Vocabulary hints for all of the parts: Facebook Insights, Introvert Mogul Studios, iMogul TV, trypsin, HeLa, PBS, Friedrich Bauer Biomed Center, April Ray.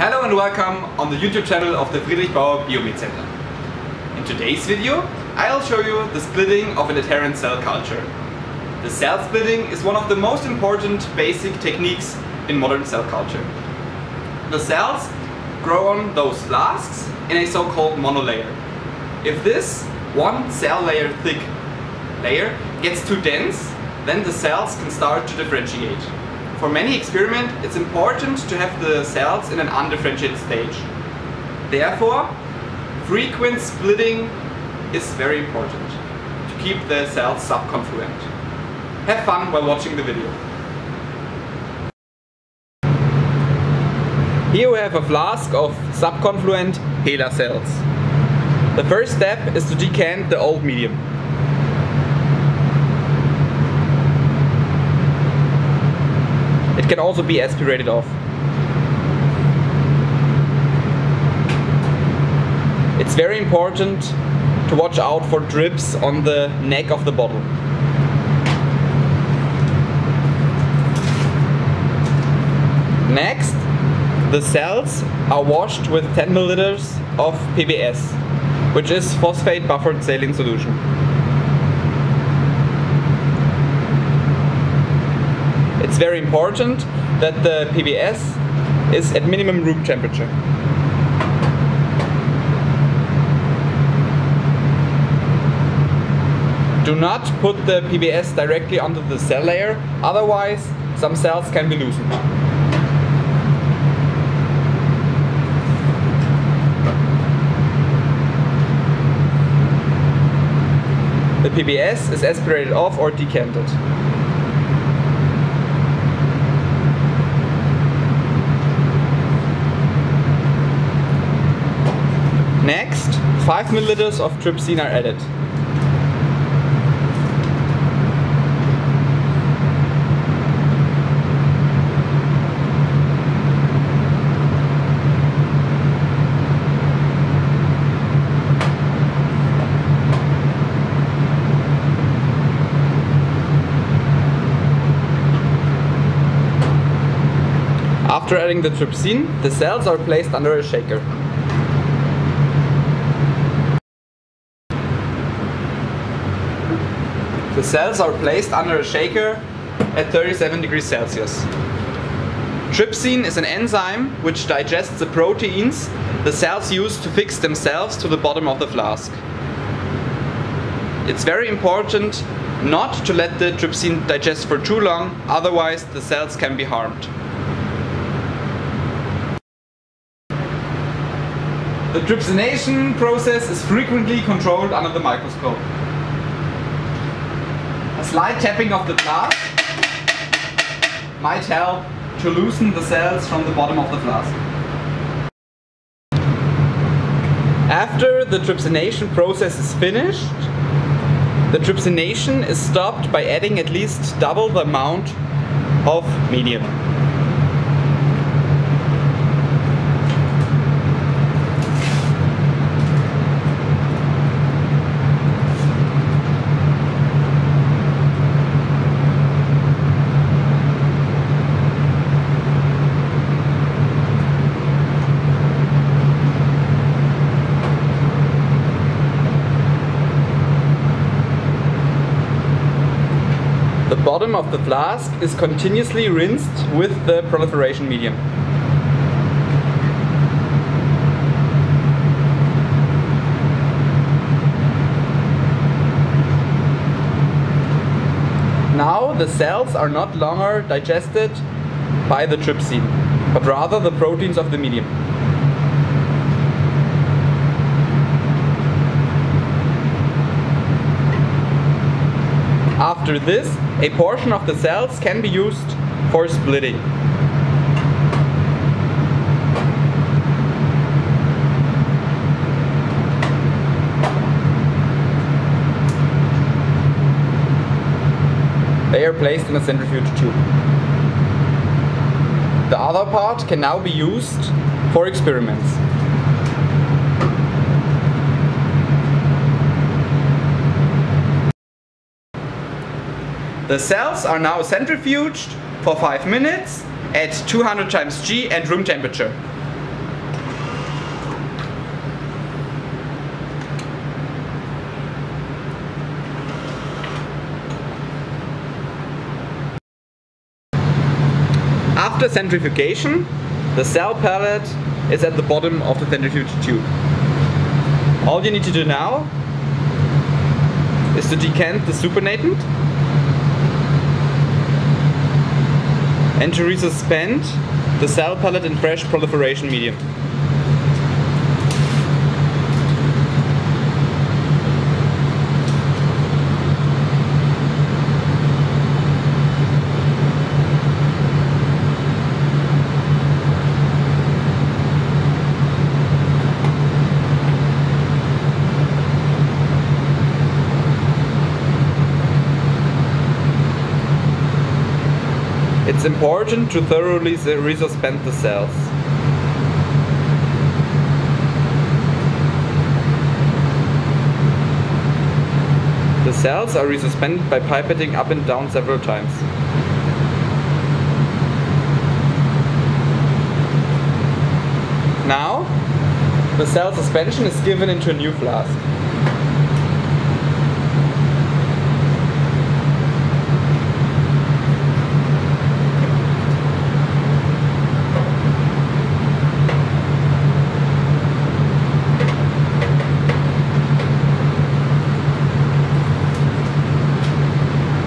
Hello and welcome on the YouTube channel of the Friedrich Bauer Biomed Center. In today's video, I'll show you the splitting of an adherent cell culture. The cell splitting is one of the most important basic techniques in modern cell culture. The cells grow on those flasks in a so-called monolayer. If this one cell layer thick layer gets too dense, then the cells can start to differentiate. For many experiments, it's important to have the cells in an undifferentiated stage. Therefore, frequent splitting is very important to keep the cells subconfluent. Have fun while watching the video. Here we have a flask of subconfluent HeLa cells. The first step is to decant the old medium. It can also be aspirated off. It's very important to watch out for drips on the neck of the bottle. Next, the cells are washed with 10 milliliters of PBS, which is phosphate buffered saline solution. It's very important that the PBS is at minimum room temperature. Do not put the PBS directly onto the cell layer, otherwise some cells can be loosened. The PBS is aspirated off or decanted. Next, 5 milliliters of trypsin are added. After adding the trypsin, the cells are placed under a shaker. The cells are placed under a shaker at 37 degrees Celsius. Trypsin is an enzyme which digests the proteins the cells use to fix themselves to the bottom of the flask. It's very important not to let the trypsin digest for too long, otherwise the cells can be harmed. The trypsination process is frequently controlled under the microscope. A slight tapping of the flask might help to loosen the cells from the bottom of the flask. After the trypsination process is finished, the trypsination is stopped by adding at least double the amount of medium. The bottom of the flask is continuously rinsed with the proliferation medium. Now the cells are not longer digested by the trypsin, but rather the proteins of the medium. After this, a portion of the cells can be used for splitting. They are placed in a centrifuge tube. The other part can now be used for experiments. The cells are now centrifuged for 5 minutes at 200 times G at room temperature. After centrifugation, the cell pellet is at the bottom of the centrifuge tube. All you need to do now is to decant the supernatant and to resuspend the cell pellet in fresh proliferation medium. It's important to thoroughly resuspend the cells. The cells are resuspended by pipetting up and down several times. Now, the cell suspension is given into a new flask.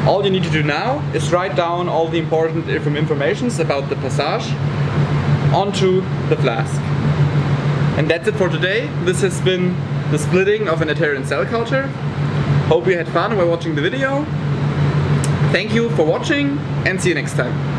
All you need to do now is write down all the important informations about the passage onto the flask. And that's it for today. This has been the splitting of an adherent cell culture. Hope you had fun while watching the video. Thank you for watching and see you next time.